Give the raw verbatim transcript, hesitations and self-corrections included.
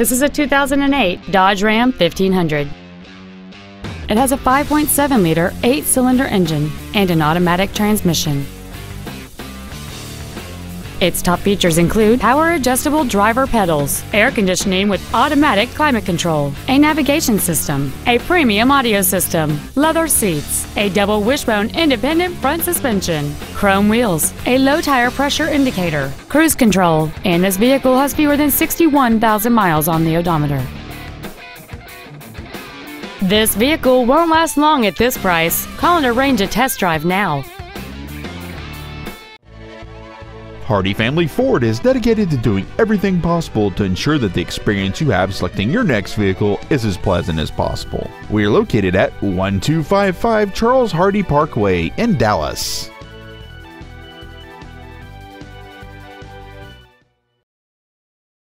This is a two thousand eight Dodge Ram fifteen hundred. It has a five point seven liter eight-cylinder engine and an automatic transmission. Its top features include power-adjustable driver pedals, air conditioning with automatic climate control, a navigation system, a premium audio system, leather seats, a double wishbone independent front suspension, chrome wheels, a low tire pressure indicator, cruise control, and this vehicle has fewer than sixty-one thousand miles on the odometer. This vehicle won't last long at this price. Call and arrange a test drive now. Hardy Family Ford is dedicated to doing everything possible to ensure that the experience you have selecting your next vehicle is as pleasant as possible. We are located at twelve fifty-five Charles Hardy Parkway in Dallas.